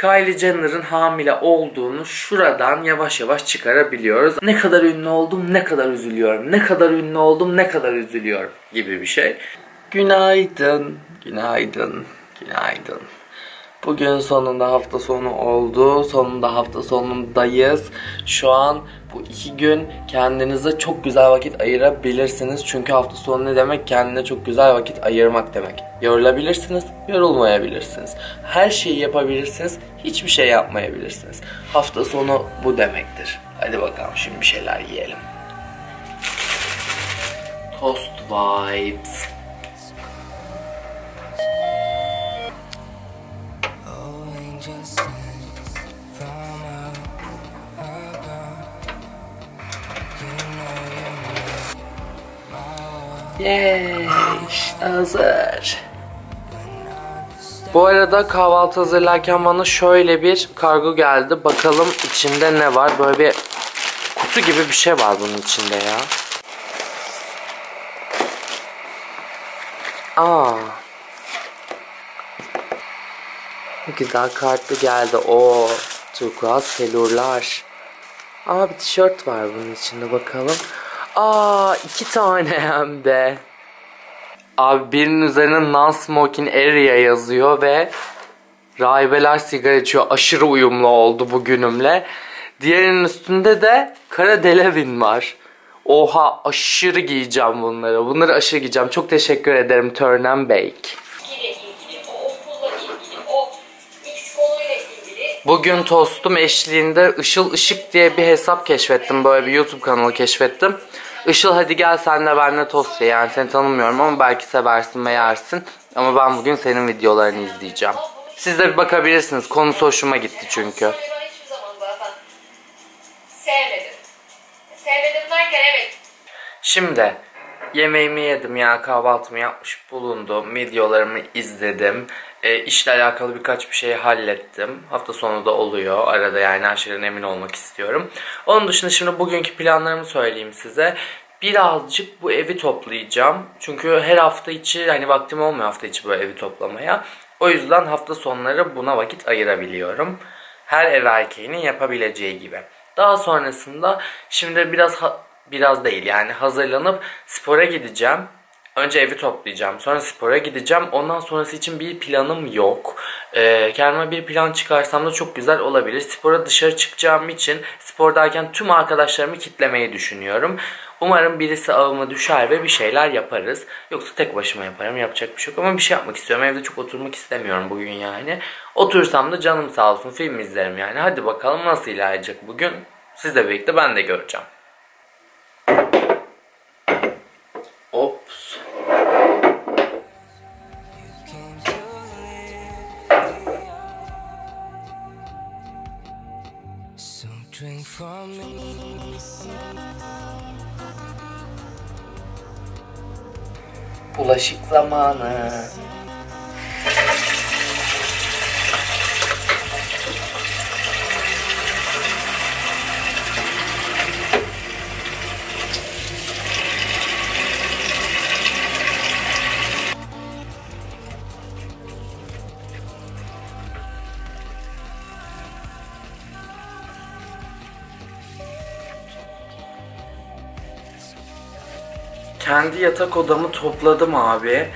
Kylie Jenner'ın hamile olduğunu şuradan yavaş yavaş çıkarabiliyoruz. Ne kadar ünlü oldum, ne kadar üzülüyorum. Ne kadar ünlü oldum, ne kadar üzülüyorum gibi bir şey. Günaydın, günaydın, günaydın. Bugün sonunda hafta sonu oldu. Sonunda hafta sonundayız. Şu an bu iki gün kendinize çok güzel vakit ayırabilirsiniz. Çünkü hafta sonu ne demek? Kendine çok güzel vakit ayırmak demek. Yorulabilirsiniz, yorulmayabilirsiniz. Her şeyi yapabilirsiniz, hiçbir şey yapmayabilirsiniz. Hafta sonu bu demektir. Hadi bakalım şimdi bir şeyler yiyelim. Toast vibes. Yeeey, işte hazır. Bu arada kahvaltı hazırlarken bana şöyle bir kargo geldi. Bakalım içinde ne var? Böyle bir kutu gibi bir şey var bunun içinde ya. Ne güzel kartlı geldi. Oo, turkuaz felurlar. Bir tişört var bunun içinde, bakalım. 2 tane hem de. Abi birinin üzerine non-smoking area yazıyor ve rahibeler sigara içiyor. Aşırı uyumlu oldu bugünümle. Diğerinin üstünde de kara delevin var. Oha, aşırı giyeceğim bunları. Bunları aşırı giyeceğim. Çok teşekkür ederim Turn & Bake. Bugün tostum eşliğinde Işıl Işık diye bir hesap keşfettim. Böyle bir YouTube kanalı keşfettim. Işıl hadi gel senle benle tost ye. Yani seni tanımıyorum ama belki seversin ve yersin. Ama ben bugün senin videolarını izleyeceğim. Siz de bir bakabilirsiniz. Konusu hoşuma gitti çünkü. Sevmedim derken evet. Şimdi yemeğimi yedim ya, kahvaltımı yapmış bulundum. Videolarımı izledim. İşle alakalı birkaç bir şey hallettim. Hafta sonu da oluyor. Arada yani her şeyden emin olmak istiyorum. Onun dışında şimdi bugünkü planlarımı söyleyeyim size. Birazcık bu evi toplayacağım. Çünkü her hafta içi hani vaktim olmuyor hafta içi böyle evi toplamaya. O yüzden hafta sonları buna vakit ayırabiliyorum. Her ev erkeğinin yapabileceği gibi. Daha sonrasında şimdi biraz değil yani hazırlanıp spora gideceğim. Önce evi toplayacağım. Sonra spora gideceğim. Ondan sonrası için bir planım yok. Kendime bir plan çıkarsam da çok güzel olabilir. Spora dışarı çıkacağım için spordayken tüm arkadaşlarımı kitlemeyi düşünüyorum. Umarım birisi ağıma düşer ve bir şeyler yaparız. Yoksa tek başıma yaparım. Yapacak bir şey yok ama bir şey yapmak istiyorum. Evde çok oturmak istemiyorum bugün yani. Otursam da canım sağ olsun film izlerim yani. Hadi bakalım nasıl ilerleyecek bugün. Sizle birlikte ben de göreceğim. Ops. Bulaşık zamanı. Kendi yatak odamı topladım abi.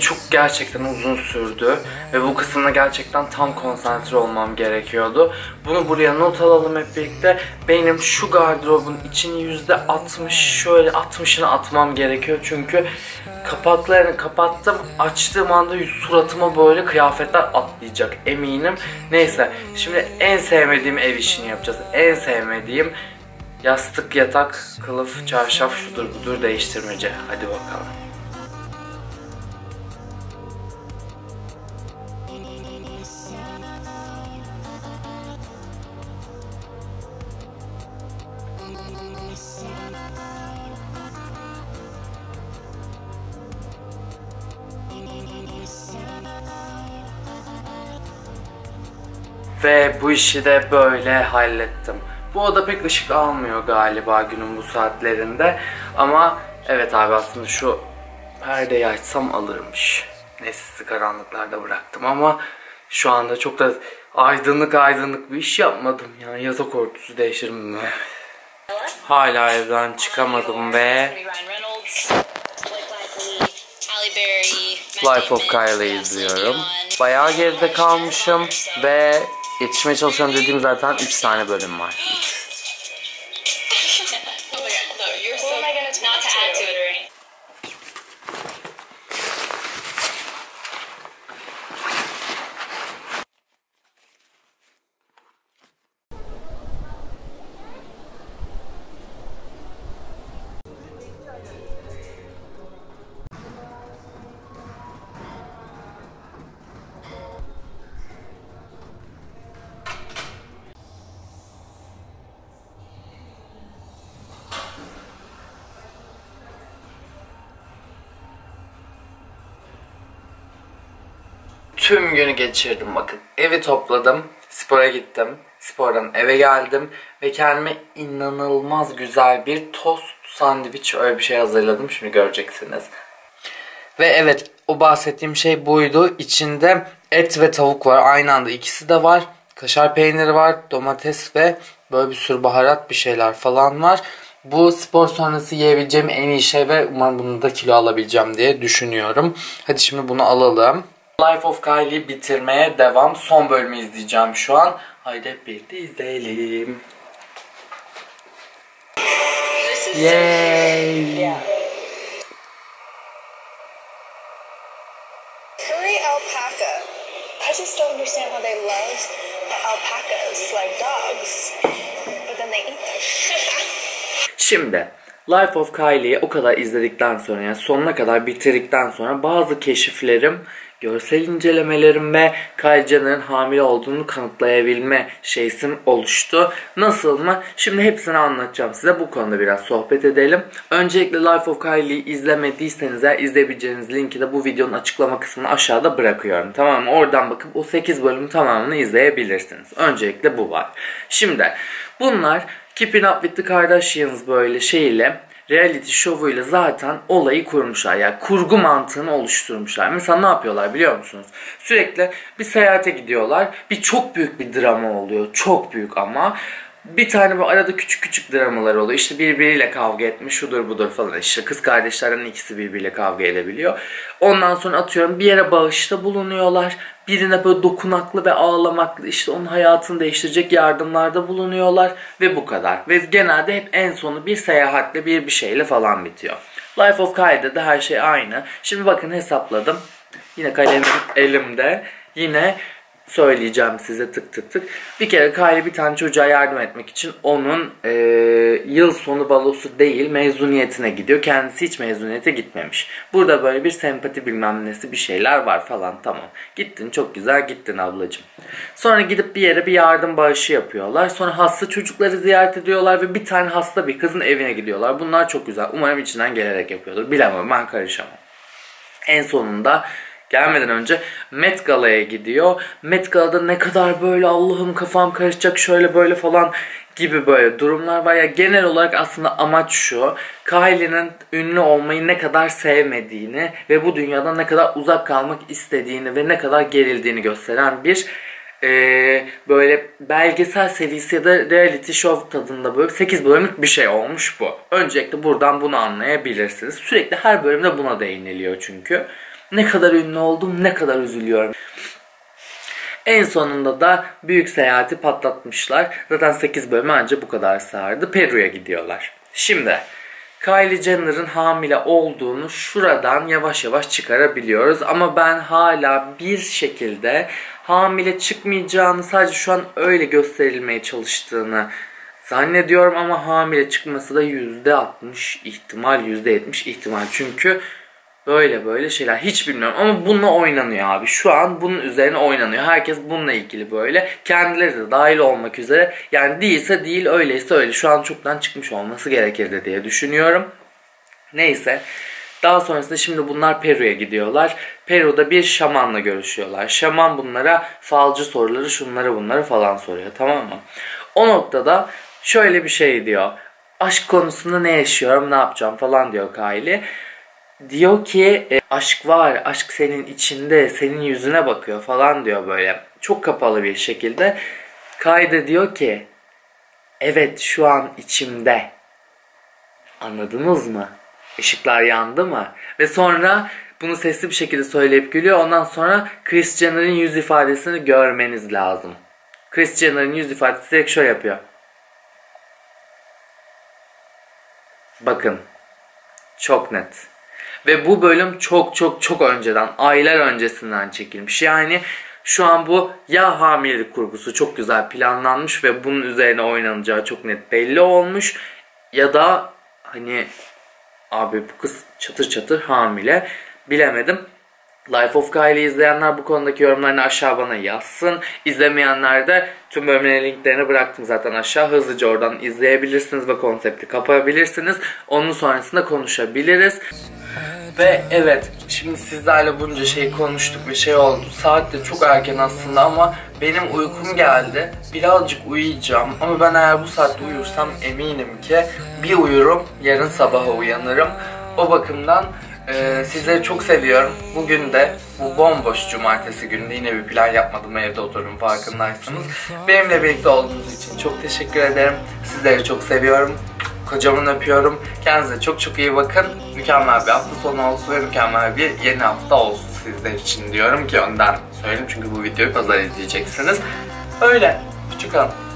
Çok gerçekten uzun sürdü. Ve bu kısımda gerçekten tam konsantre olmam gerekiyordu. Bunu buraya not alalım hep birlikte. Benim şu gardırobun içini %60 şöyle 60'ını atmam gerekiyor. Çünkü kapaklarını kapattım. Açtığım anda suratıma böyle kıyafetler atlayacak eminim. Neyse şimdi en sevmediğim ev işini yapacağız. En sevmediğim yastık, yatak, kılıf, çarşaf, şudur budur değiştirmece. Hadi bakalım. Ve bu işi de böyle hallettim. Bu oda pek ışık almıyor galiba günün bu saatlerinde. Ama evet abi aslında şu perdeyi açsam alırmış. Neyse karanlıklarda bıraktım ama şu anda çok da aydınlık bir iş yapmadım. Yani yatak örtüsü değiştirmedim. Hala evden çıkamadım ve Life of Kylie'yi izliyorum. Bayağı geride kalmışım ve yetişmeye çalışıyorum dediğim zaten 3 tane bölüm var. Tüm günü geçirdim bakın. Evi topladım, spora gittim, spordan eve geldim ve kendime inanılmaz güzel bir tost sandviç öyle bir şey hazırladım. Şimdi göreceksiniz. Ve evet, o bahsettiğim şey buydu. İçinde et ve tavuk var. Aynı anda ikisi de var. Kaşar peyniri var, domates ve böyle bir sürü baharat bir şeyler falan var. Bu spor sonrası yiyebileceğim en iyi şey ve umarım bunu da kilo alabileceğim diye düşünüyorum. Hadi şimdi bunu alalım. Life of Kylie'yi bitirmeye devam. Son bölümü izleyeceğim şu an. Haydi hep birlikte izleyelim. Yay! Yeah. Curry alpaca. I just don't understand how they love alpacas like dogs, but then they eat them. Şimdi Life of Kylie'yi o kadar izledikten sonra, yani sonuna kadar bitirdikten sonra bazı keşiflerim, görsel incelemelerim ve Kylie Jenner'ın hamile olduğunu kanıtlayabilme şeysim oluştu. Nasıl mı? Şimdi hepsini anlatacağım size. Bu konuda biraz sohbet edelim. Öncelikle Life of Kylie'yi izlemediyseniz eğer, izleyebileceğiniz linki de bu videonun açıklama kısmını aşağıda bırakıyorum. Tamam mı? Oradan bakıp o 8 bölümün tamamını izleyebilirsiniz. Öncelikle bu var. Şimdi bunlar Keeping Up With The Kardashians böyle şeyle, reality şovuyla zaten olayı kurmuşlar. Yani kurgu mantığını oluşturmuşlar. Mesela ne yapıyorlar biliyor musunuz? Sürekli bir seyahate gidiyorlar. Bir çok büyük bir drama oluyor. Çok büyük ama. Bir tane bu arada küçük küçük dramalar oluyor. İşte birbiriyle kavga etmiş, şudur budur falan. İşte kız kardeşlerden ikisi birbiriyle kavga edebiliyor. Ondan sonra atıyorum bir yere bağışta bulunuyorlar. Birine böyle dokunaklı ve ağlamaklı, işte onun hayatını değiştirecek yardımlarda bulunuyorlar. Ve bu kadar. Ve genelde hep en sonu bir seyahatle bir şeyle falan bitiyor. Life of Kylie'de de her şey aynı. Şimdi bakın hesapladım. Yine kalemim elimde. Yine söyleyeceğim size tık tık tık. Bir kere Kylie bir tane çocuğa yardım etmek için onun yıl sonu balosu değil mezuniyetine gidiyor. Kendisi hiç mezuniyete gitmemiş. Burada böyle bir sempati bilmem nesi bir şeyler var falan, tamam. Gittin, çok güzel gittin ablacığım. Sonra gidip bir yere bir yardım bağışı yapıyorlar. Sonra hasta çocukları ziyaret ediyorlar ve bir tane hasta bir kızın evine gidiyorlar. Bunlar çok güzel. Umarım içinden gelerek yapıyordur. Bilemem, ben karışamam. En sonunda gelmeden önce Met Gala'ya gidiyor. Met Gala'da ne kadar böyle Allah'ım kafam karışacak şöyle böyle falan gibi böyle durumlar var. Ya genel olarak aslında amaç şu: Kylie'nin ünlü olmayı ne kadar sevmediğini ve bu dünyadan ne kadar uzak kalmak istediğini ve ne kadar gerildiğini gösteren bir böyle belgesel serisi ya da reality show tadında böyle 8 bölümlük bir şey olmuş bu. Öncelikle buradan bunu anlayabilirsiniz. Sürekli her bölümde buna değiniliyor çünkü. Ne kadar ünlü oldum, ne kadar üzülüyorum. En sonunda da büyük seyahati patlatmışlar. Zaten 8 bölüm ancak bu kadar sardı. Peru'ya gidiyorlar. Şimdi Kylie Jenner'ın hamile olduğunu şuradan yavaş yavaş çıkarabiliyoruz. Ama ben hala bir şekilde hamile çıkmayacağını, sadece şu an öyle gösterilmeye çalıştığını zannediyorum. Ama hamile çıkması da %60 ihtimal, %70 ihtimal. Çünkü böyle böyle şeyler hiç bilmiyorum ama bununla oynanıyor abi. Şu an bunun üzerine oynanıyor. Herkes bununla ilgili böyle, kendileri de dahil olmak üzere. Yani değilse değil, öyleyse öyle. Şu an çoktan çıkmış olması gerekirdi diye düşünüyorum. Neyse. Daha sonrasında şimdi bunlar Peru'ya gidiyorlar. Peru'da bir şamanla görüşüyorlar. Şaman bunlara falcı soruları, şunları bunları falan soruyor, tamam mı? O noktada şöyle bir şey diyor. Aşk konusunda ne yaşıyorum, ne yapacağım falan diyor Kylie. Diyor ki aşk var, aşk senin içinde, senin yüzüne bakıyor falan diyor böyle. çok kapalı bir şekilde kaydediyor ki evet şu an içimde. Anladınız mı? Işıklar yandı mı? Ve sonra bunu sesli bir şekilde söyleyip gülüyor. Ondan sonra Chris Jenner'in yüz ifadesini görmeniz lazım. Chris Jenner'in yüz ifadesi direkt şöyle yapıyor. Bakın. Çok net. Ve bu bölüm çok çok çok önceden, aylar öncesinden çekilmiş. Yani şu an bu ya hamilelik kurgusu çok güzel planlanmış ve bunun üzerine oynanacağı çok net belli olmuş. Ya da hani abi bu kız çatır çatır hamile. Bilemedim. Life of Kylie'yi izleyenler bu konudaki yorumlarını aşağı bana yazsın. İzlemeyenler de tüm bölümlerin linklerini bıraktım zaten aşağı. Hızlıca oradan izleyebilirsiniz ve konsepti kapabilirsiniz. Onun sonrasında konuşabiliriz. Ve evet, şimdi sizlerle bunca şey konuştuk ve şey oldu. Saat de çok erken aslında ama benim uykum geldi. Birazcık uyuyacağım ama ben eğer bu saatte uyursam eminim ki bir uyurum, yarın sabaha uyanırım. O bakımdan sizleri çok seviyorum. Bugün de bu bomboş cumartesi günü yine bir plan yapmadım. Evde otururum, farkındaysanız. Benimle birlikte olduğunuz için çok teşekkür ederim. Sizleri çok seviyorum. Kocaman öpüyorum. Kendinize çok çok iyi bakın. Mükemmel bir hafta sonu olsun ve mükemmel bir yeni hafta olsun sizler için diyorum ki önden söyleyeyim. Çünkü bu videoyu pazar izleyeceksiniz. Öyle. Hoşçakalın.